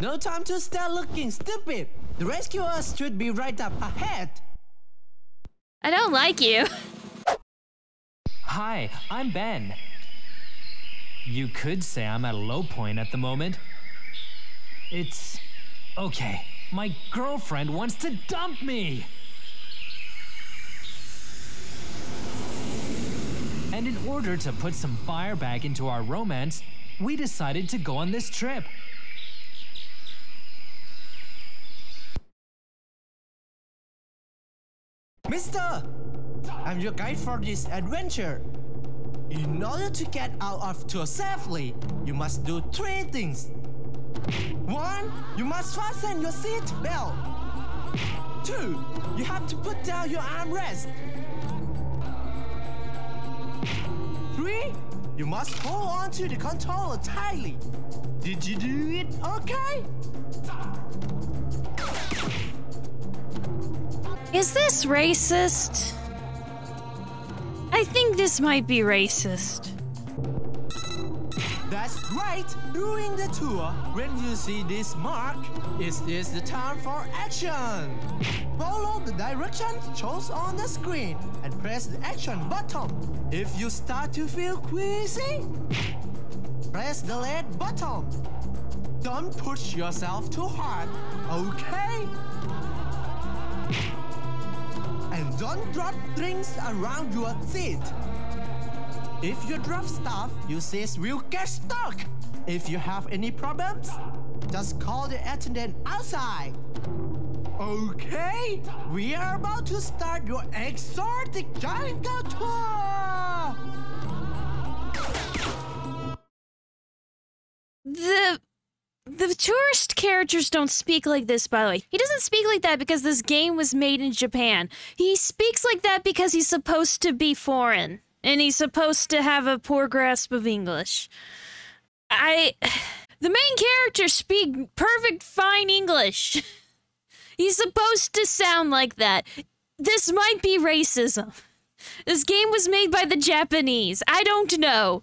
No time to start looking stupid. The rescuers should be right up ahead. I don't like you. Hi, I'm Ben. You could say I'm at a low point at the moment. It's okay. My girlfriend wants to dump me. And in order to put some fire back into our romance, we decided to go on this trip. Mister, I'm your guide for this adventure. In order to get out of tour safely, you must do three things. One, you must fasten your seat belt. Two, you have to put down your armrest. Three, you must hold on to the controller tightly. Did you do it okay? Is this racist? I think this might be racist. That's right! During the tour, when you see this mark, it is the time for action! Follow the directions shown on the screen and press the action button. If you start to feel queasy, press the red button. Don't push yourself too hard, okay? And don't drop things around your seat. If you drop stuff, your seats will get stuck. If you have any problems, just call the attendant outside. Okay, we are about to start your exotic jungle tour. The tourist characters don't speak like this, by the way. He doesn't speak like that because this game was made in Japan. He speaks like that because he's supposed to be foreign. And he's supposed to have a poor grasp of English. The main characters speak perfect fine English. He's supposed to sound like that. This might be racism. This game was made by the Japanese. I don't know.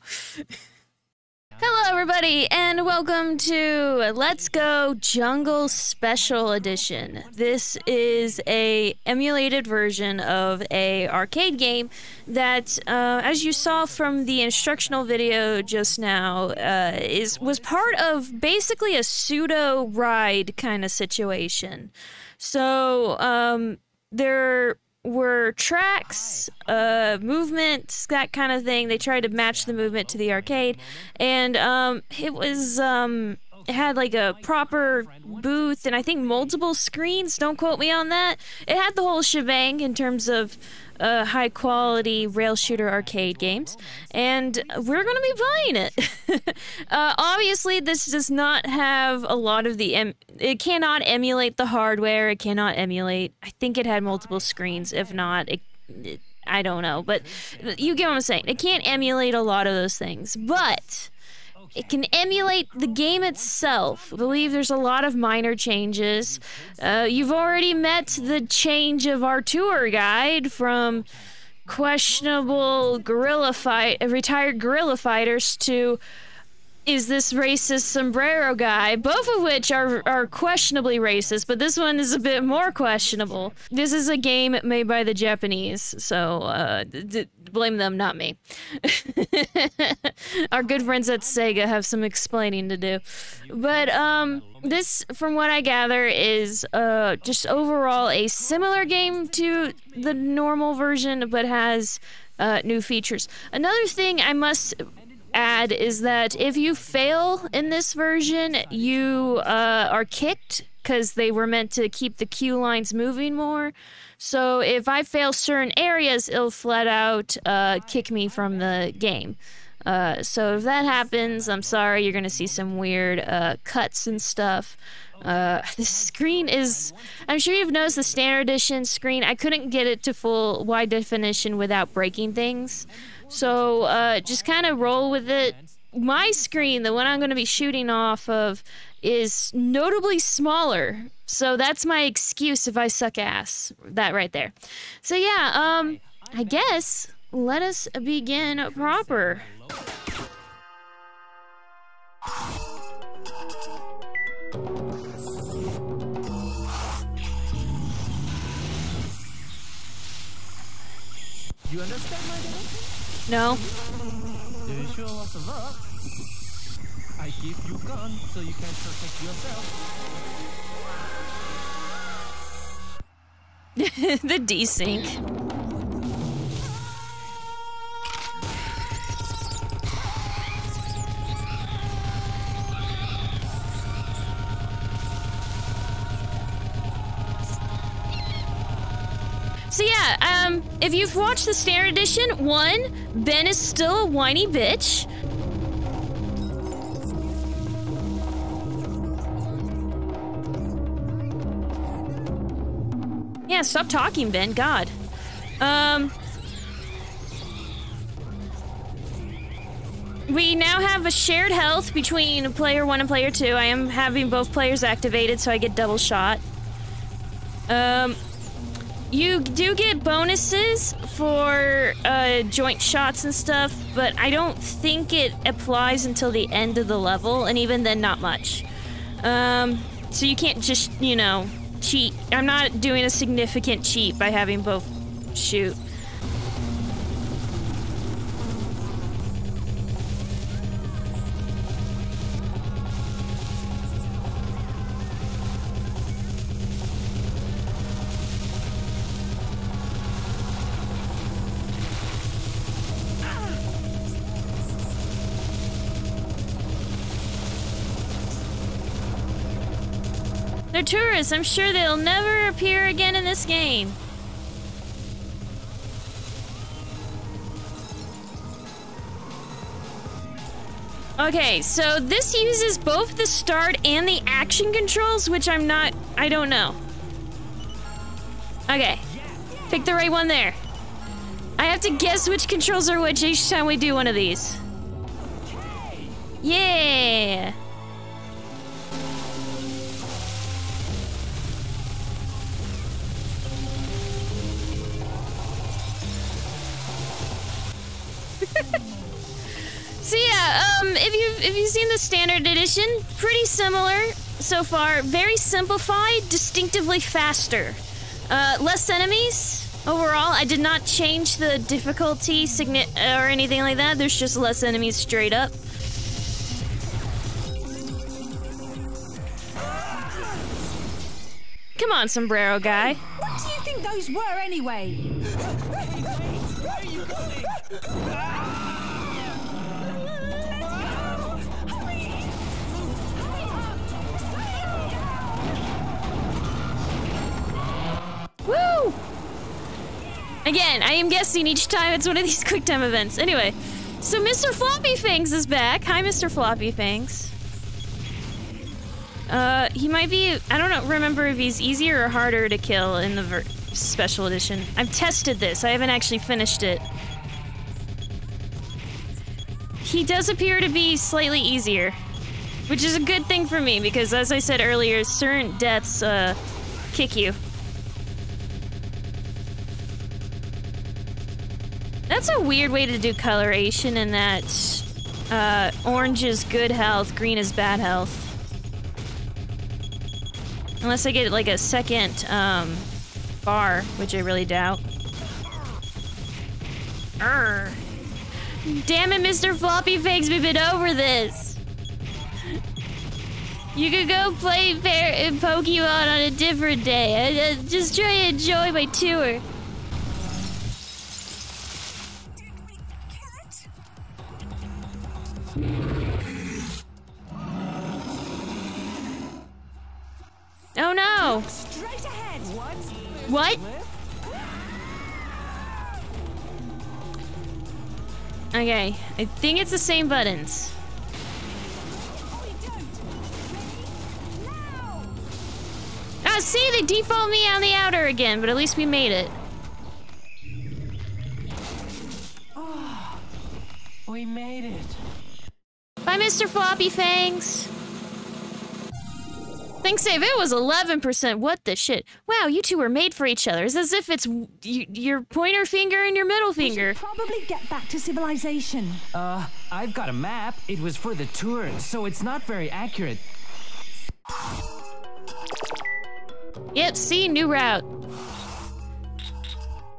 Hello, everybody, and welcome to Let's Go Jungle Special Edition. This is a emulated version of a arcade game that, as you saw from the instructional video just now, was part of basically a pseudo ride kind of situation. So there were tracks, movements, that kind of thing. They tried to match the movement to the arcade, and it had like a proper booth and I think multiple screens. Don't quote me on that. It had the whole shebang in terms of high quality rail shooter arcade games, and we're gonna be playing it. Obviously this does not have a lot of the it cannot emulate the hardware. It cannot emulate, I think it had multiple screens, if not it, I don't know, but you get what I'm saying. It can't emulate a lot of those things, but it can emulate the game itself. I believe there's a lot of minor changes. You've already met the change of our tour guide from questionable retired guerrilla fighters to is this racist sombrero guy, both of which are questionably racist, but this one is a bit more questionable. This is a game made by the Japanese, so blame them, not me. Our good friends at Sega have some explaining to do. But this, from what I gather, is just overall a similar game to the normal version, but has new features. Another thing I must add is that if you fail in this version, you are kicked, because they were meant to keep the queue lines moving more. So if I fail certain areas, it'll flat out kick me from the game. So if that happens, I'm sorry, you're gonna see some weird cuts and stuff. The screen is, I'm sure you've noticed the standard edition screen, I couldn't get it to full wide definition without breaking things. So just kind of roll with it. My screen, the one I'm going to be shooting off of, is notably smaller. So that's my excuse if I suck ass. That right there. So yeah, I guess let us begin proper. You understand my direction? No. You sure want some luck? I give you gun so you can protect yourself. The desync. So yeah, if you've watched the Standard Edition, 1, Ben is still a whiny bitch. Yeah, stop talking, Ben, God. We now have a shared health between player 1 and player 2. I am having both players activated, so I get double shot. You do get bonuses for joint shots and stuff, but I don't think it applies until the end of the level, and even then, not much. So you can't just, you know, cheat. I'm not doing a significant cheat by having both shoot. They're tourists. I'm sure they'll never appear again in this game. Okay, so this uses both the start and the action controls, which I'm not... I don't know. Okay. Pick the right one there. I have to guess which controls are which each time we do one of these. Yeah! So yeah, if you've seen the Standard Edition, pretty similar so far. Very simplified, distinctively faster. Less enemies overall. I did not change the difficulty or anything like that. There's just less enemies straight up. Come on, sombrero guy. What do you think those were anyway? Where are you going? Woo! Again, I am guessing each time it's one of these quick time events. Anyway, so Mr. Floppy Fangs is back. Hi, Mr. Floppy Fangs. He might be... I don't know, remember if he's easier or harder to kill in the Special Edition. I've tested this. I haven't actually finished it. He does appear to be slightly easier, which is a good thing for me because, as I said earlier, certain deaths kick you. That's a weird way to do coloration in that orange is good health, green is bad health. Unless I get like a second bar, which I really doubt. Urgh. Damn it, Mr. Floppy Fangs, we've been over this. You could go play Pokemon on a different day. I just try to enjoy my tour. Oh no! Straight ahead. What? Okay, I think it's the same buttons. Oh, see, they default me on the outer again, but at least we made it. Oh, we made it. Bye, Mr. Floppy Fangs. Think save, it was 11%. What the shit? Wow, you two were made for each other. It's as if it's your pointer finger and your middle finger. We should probably get back to civilization. I've got a map. It was for the tour, so it's not very accurate. Yep, see, new route.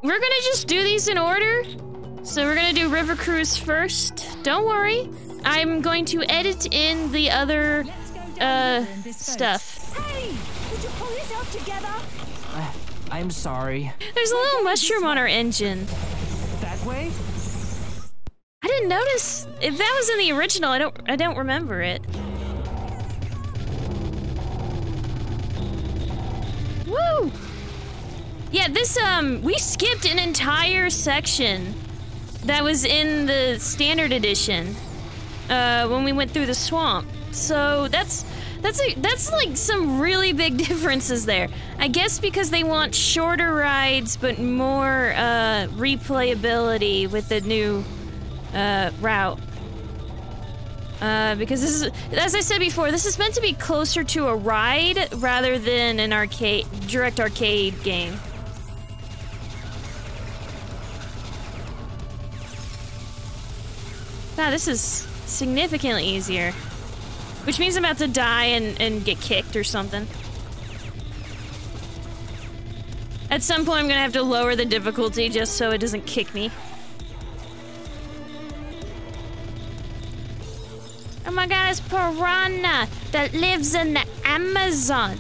We're gonna just do these in order. So we're gonna do River Cruise first. Don't worry. I'm going to edit in the other, stuff. Hey! Would you pull yourself together? I'm sorry. There's a little mushroom on our engine. That way? I didn't notice. If that was in the original, I don't remember it. Woo! Yeah, this, we skipped an entire section that was in the standard edition. When we went through the swamp. So that's like some really big differences there. I guess because they want shorter rides but more replayability with the new route. Because this is, as I said before, this is meant to be closer to a ride rather than an arcade, direct arcade game. Now this is significantly easier. Which means I'm about to die and get kicked or something. At some point I'm gonna have to lower the difficulty just so it doesn't kick me. Oh my god, it's piranha that lives in the Amazon.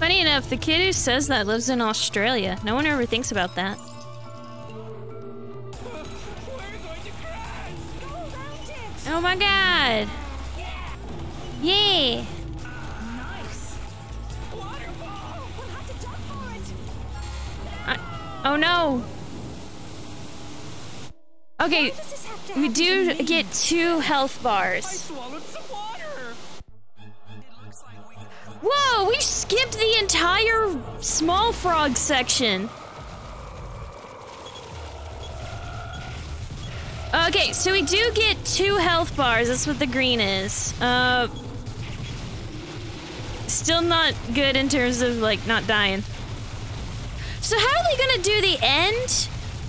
Funny enough, the kid who says that lives in Australia. No one ever thinks about that. Oh my god! Yeah! Nice. Waterfall. We'll have to jump for it. Oh no! Okay, we do get 2 health bars. I swallowed some water. Whoa, we skipped the entire small frog section. Okay, so we do get 2 health bars. That's what the green is. Still not good in terms of, like, not dying. So how are they gonna do the end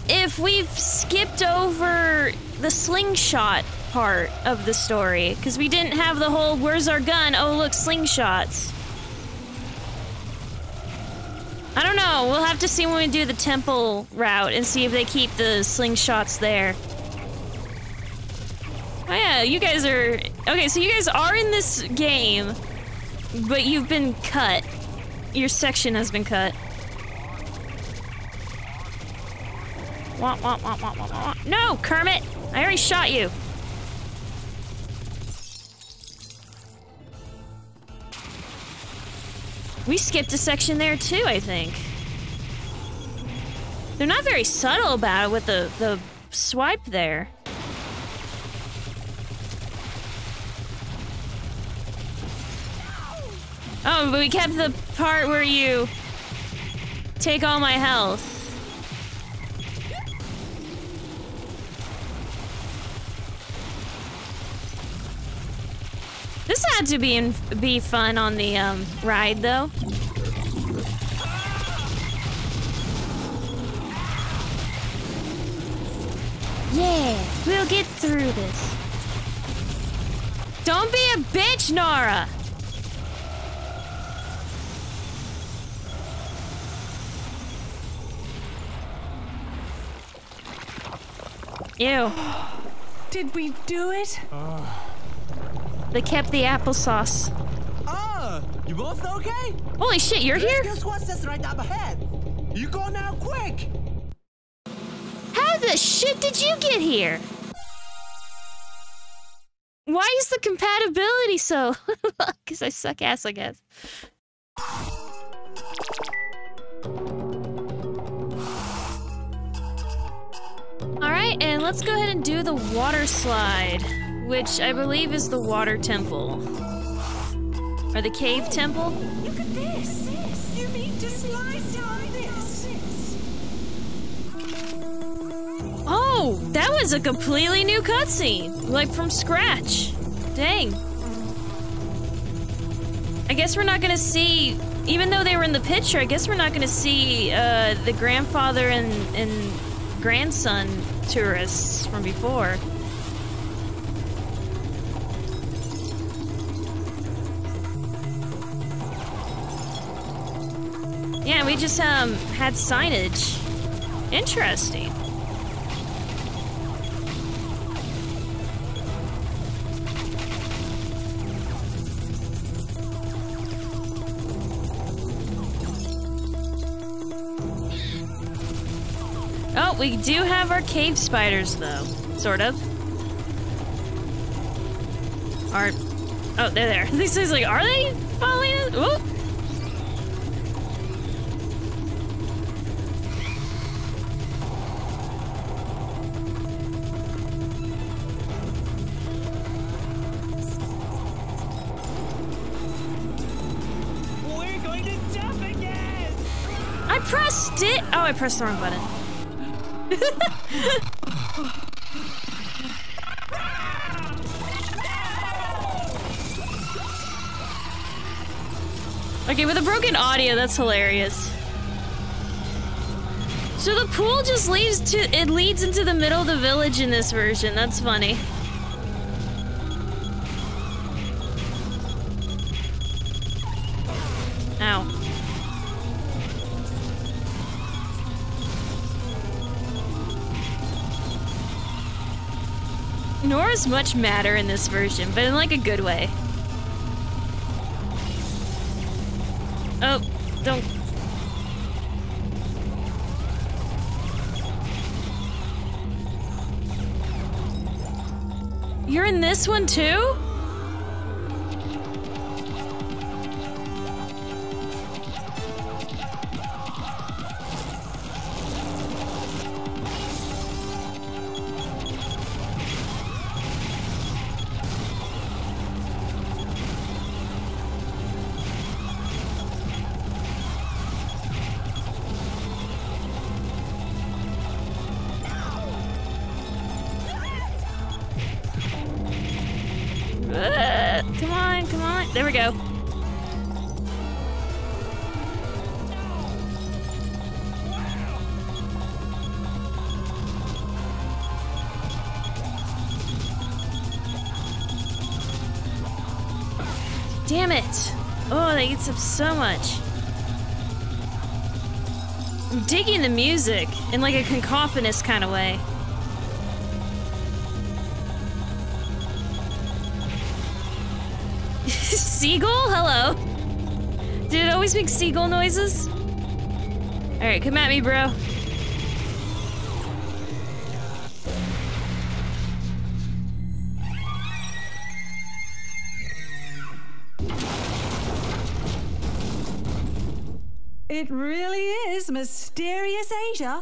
if we've skipped over the slingshot part of the story? Because we didn't have the whole, where's our gun? Oh, look, slingshots. I don't know. We'll have to see when we do the temple route and see if they keep the slingshots there. Oh yeah, you guys are... Okay, so you guys are in this game, but you've been cut. Your section has been cut. No, Kermit! I already shot you. We skipped a section there too, I think. They're not very subtle about it with the swipe there. Oh, but we kept the part where you take all my health. This had to be fun on the ride, though. Yeah, we'll get through this. Don't be a bitch, Norah! Ew. Did we do it? They kept the applesauce. You both okay? Holy shit, you're here? Guess what's right up ahead? You go now, quick! How the shit did you get here? Why is the compatibility so? Because I suck ass, I guess. Alright, and let's go ahead and do the water slide, which I believe is the water temple. Or the cave temple? Look at this! You mean to slide down this? Oh, Whoa! That was a completely new cutscene! Like, from scratch. Dang. I guess we're not gonna see... Even though they were in the picture, I guess we're not gonna see, the grandfather and grandson tourists from before. Yeah, we just, had signage. Interesting. Oh, we do have our cave spiders, though. Sort of. Are... Oh, they're there. These things, like, are they falling? Whoop! We're going to jump again! I pressed it! Oh, I pressed the wrong button. Okay, with a broken audio, that's hilarious. So the pool just leads into the middle of the village in this version. That's funny. Norah's much madder in this version, but in like a good way. Oh, don't. You're in this one too? There we go. Damn it! Oh, that eats up so much. I'm digging the music in like a cacophonous kind of way. Seagull? Hello. Did it always make seagull noises? Alright, come at me, bro. It really is mysterious Asia.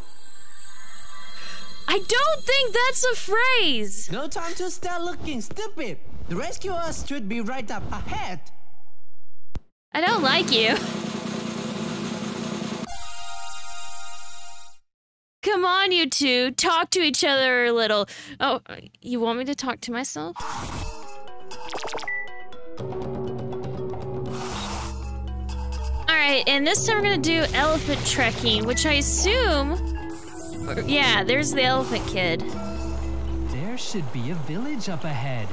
I don't think that's a phrase. No time to start looking stupid. The rescuers should be right up ahead. I don't like you. Come on, you two. Talk to each other a little. Oh, you want me to talk to myself? Alright, and this time we're gonna do elephant trekking, which I assume... Yeah, there's the elephant kid. There should be a village up ahead.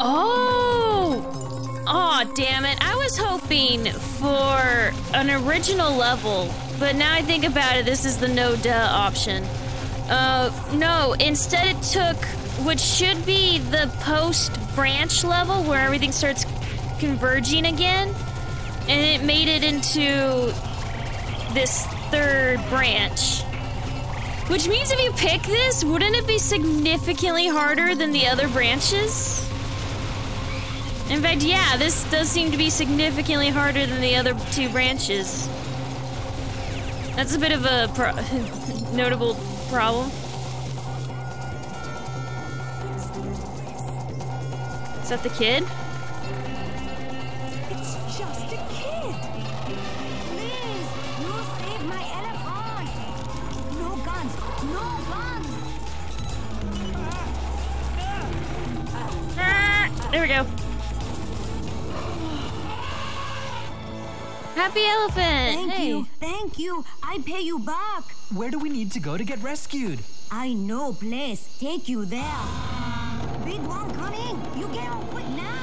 Oh! Aw, oh, damn it. I was hoping for an original level, but now I think about it, this is the no-duh option. No, instead it took what should be the post-branch level where everything starts converging again, and it made it into this third branch. Which means if you pick this, wouldn't it be significantly harder than the other branches? In fact, yeah, this does seem to be significantly harder than the other two branches. That's a bit of a notable problem. Is that the kid? It's just a kid! Please, you save my elephant! No, God. guns! No guns! Ah, there we go. Happy elephant! Thank you. I pay you back. Where do we need to go to get rescued? I know place. Take you there. Big one coming. You get on quick now.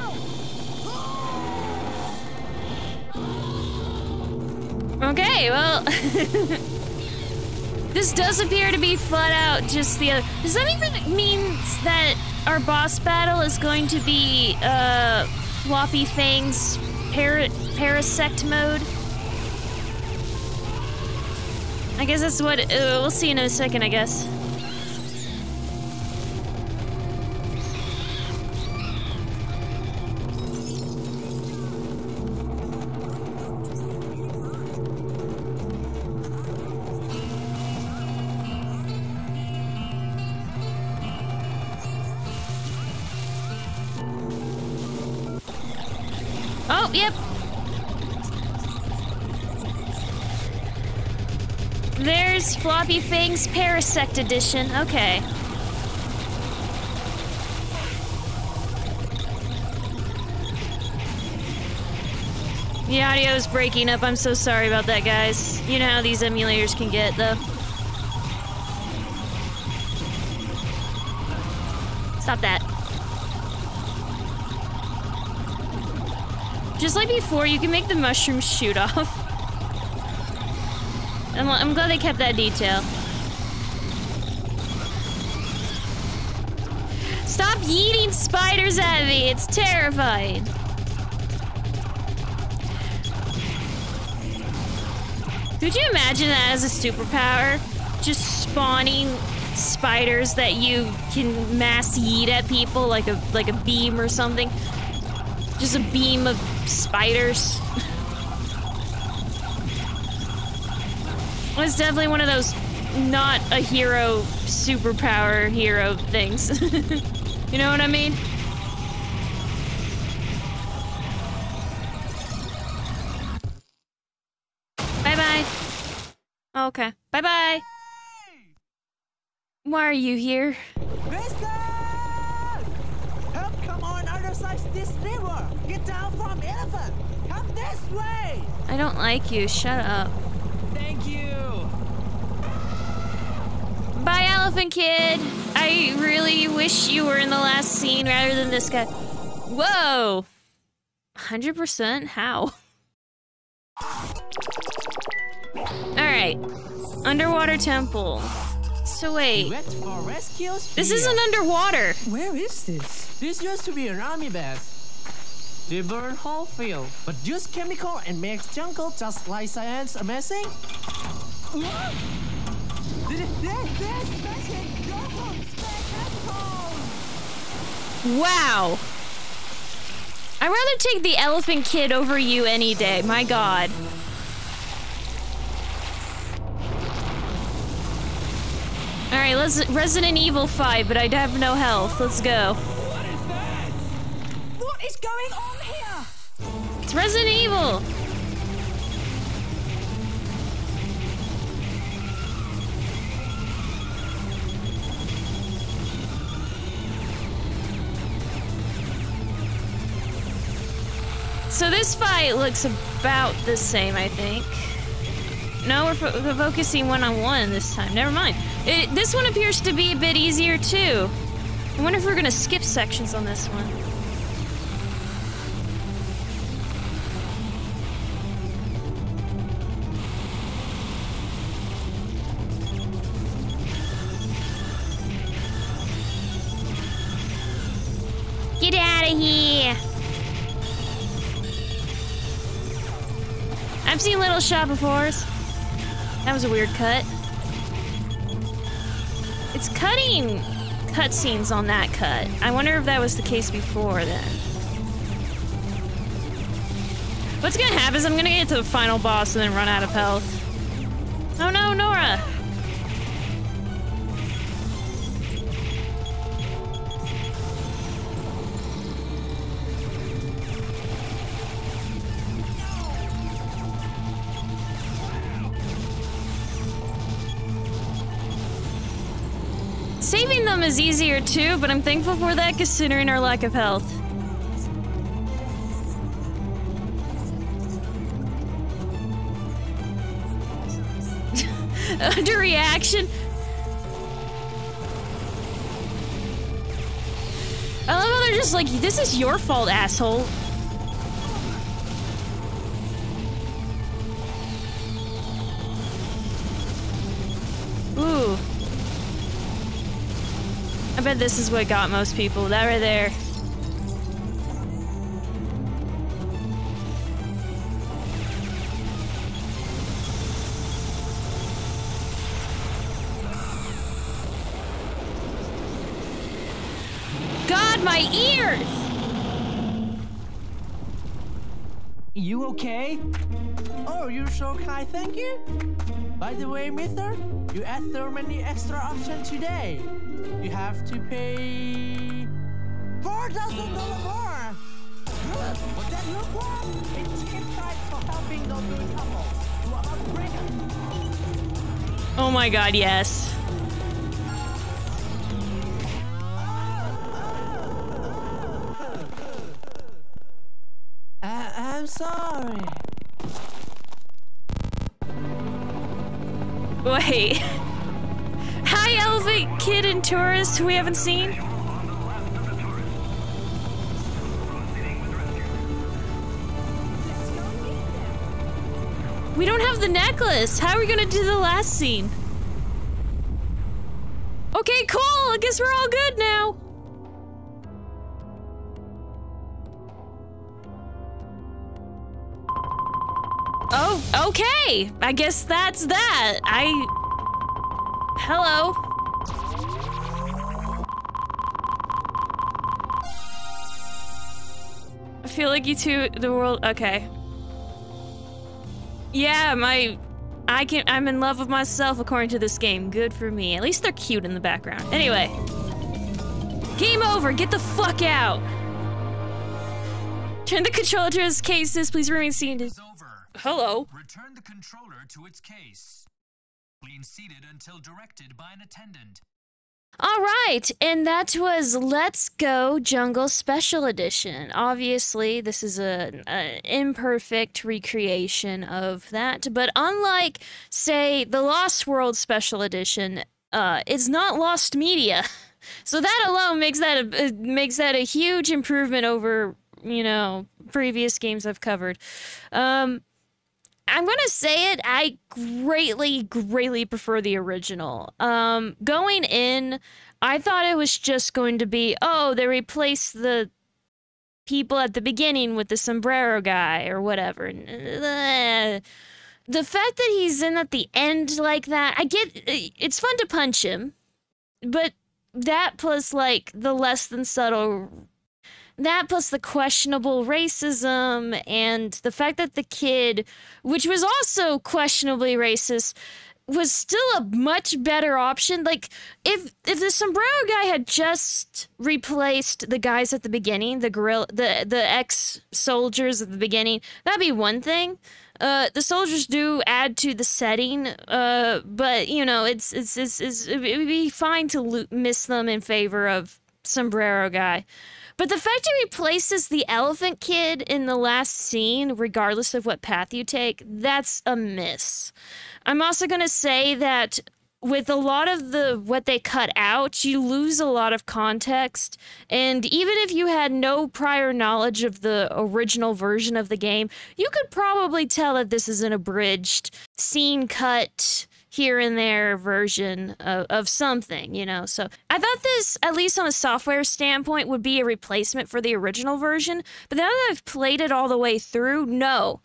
Okay, well, this does appear to be flat out just the other. Does that even mean that our boss battle is going to be Floppy Fang's Parasect mode? I guess that's what we'll see in a second, I guess. Oh, yep. There's Floppy Fang's Parasect Edition. Okay. The audio's breaking up. I'm so sorry about that, guys. You know how these emulators can get, though. Stop that. Just like before, you can make the mushrooms shoot off. I'm glad they kept that detail. Stop yeeting spiders at me! It's terrifying! Could you imagine that as a superpower? Just spawning spiders that you can mass yeet at people like a beam or something? Just a beam of spiders. It's definitely one of those not a hero superpower hero things. You know what I mean? Bye bye. Oh, okay. Bye bye. Why are you here? This river. Get down from elephant. Come this way. I don't like you. Shut up. Thank you. Bye, elephant kid. I really wish you were in the last scene rather than this guy. Whoa. 100%? How? All right. Underwater temple. So wait. This isn't underwater. Where is this? This used to be an army base. They burn whole field, but use chemical and makes jungle just like science amazing. Wow. I'd rather take the elephant kid over you any day, my god. Alright, let's Resident Evil 5, but I have no health. Let's go. What is going on here? It's Resident Evil! So this fight looks about the same, I think. No, we're focusing one-on-one this time. Never mind. This one appears to be a bit easier, too. I wonder if we're gonna skip sections on this one. Get out of here! I've seen Little Shop before. That was a weird cut. It's cutting cutscenes on that cut. I wonder if that was the case before then. What's gonna happen is I'm gonna get to the final boss and then run out of health. Oh no, Norah! Saving them is easier too, but I'm thankful for that considering our lack of health. Underreaction. I love how they're just like, this is your fault, asshole. Ooh. I bet this is what got most people. That right there. My ears! You okay? Oh, you're so kind, thank you. By the way, mister, you asked so many extra options today. You have to pay $4,000 more. Good, but that look one, it's cheap price for helping those new couples who are out breakup. Oh my god, yes. I'm sorry. Wait. Hi, Elephant Kid and Tourist, who we haven't seen. We don't have the necklace. How are we gonna do the last scene? Okay, cool. I guess we're all good now. Oh, okay. I guess that's that. Hello. I feel like you two, the world, okay. Yeah, I'm in love with myself according to this game. Good for me. At least they're cute in the background. Anyway. Game over. Get the fuck out. Turn the controller to its cases. Please remain seated. Hello. Return the controller to its case. Remain seated until directed by an attendant. All right, and that was Let's Go Jungle Special Edition. Obviously, this is an imperfect recreation of that, but unlike, say, the Lost World Special Edition, it's not lost media. So that alone makes that a huge improvement over, you know, previous games I've covered. I'm going to say it, I greatly prefer the original. Going in, I thought it was just going to be, oh, they replaced the people at the beginning with the sombrero guy or whatever. The fact that he's in at the end like that, I get, it's fun to punch him, but that plus, like, the less than subtle... That plus the questionable racism and the fact that the kid, which was also questionably racist, was still a much better option. Like, if the sombrero guy had just replaced the guys at the beginning, the ex-soldiers at the beginning, that'd be one thing. The soldiers do add to the setting, but, you know, it would be fine to miss them in favor of sombrero guy. But the fact he replaces the elephant kid in the last scene, regardless of what path you take, that's a miss. I'm also going to say that with a lot of what they cut out, you lose a lot of context. And even if you had no prior knowledge of the original version of the game, you could probably tell that this is an abridged scene cut here and there version of something, you know. So I thought this, at least on a software standpoint, would be a replacement for the original version, but now that I've played it all the way through, no.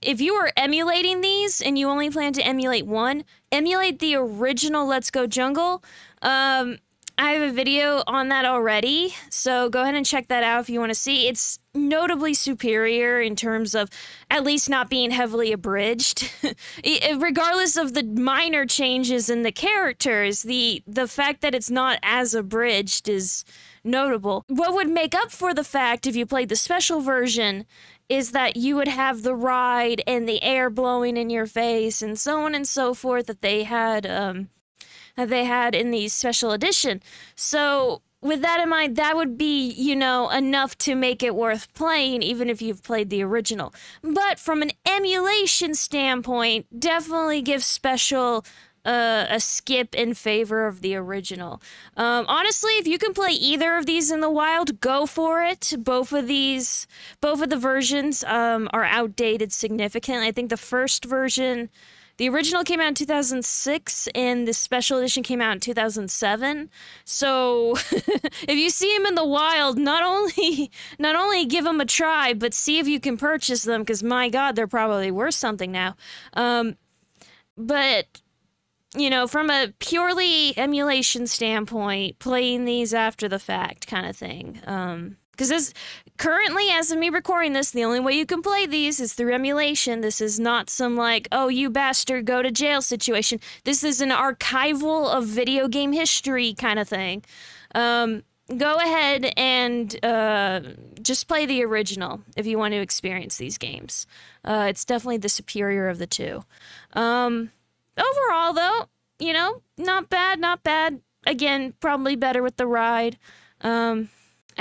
If you are emulating these and you only plan to emulate one, emulate the original Let's Go Jungle. I have a video on that already, so go ahead and check that out if you want to see. It's notably superior in terms of at least not being heavily abridged. Regardless of the minor changes in the characters, the fact that it's not as abridged is notable. What would make up for the fact if you played the special version is that you would have the ride and the air blowing in your face and so on and so forth that they had that they had in the special edition. So with that in mind, that would be, you know, enough to make it worth playing, even if you've played the original. But from an emulation standpoint, definitely give Special a skip in favor of the original. Honestly, if you can play either of these in the wild, go for it. Both of the versions are outdated significantly. I think the first version, the original came out in 2006, and the special edition came out in 2007. So if you see them in the wild, not only give them a try, but see if you can purchase them, because my God, they're probably worth something now. But you know, from a purely emulation standpoint, playing these after the fact kind of thing. Because this, currently, as of me recording this, the only way you can play these is through emulation. This is not some, like, oh, you bastard, go to jail situation. This is an archival of video game history kind of thing. Go ahead and just play the original if you want to experience these games. It's definitely the superior of the two. Overall, though, you know, not bad, not bad. Again, probably better with the ride. I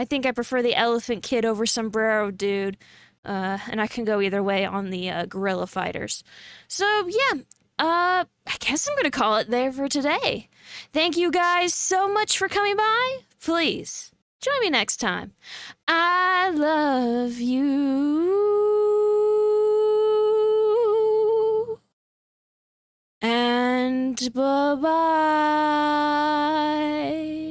think I prefer the Elephant Kid over Sombrero Dude. And I can go either way on the Gorilla Fighters. So, yeah, I guess I'm going to call it there for today. Thank you guys so much for coming by. Please, join me next time. I love you. And bye-bye.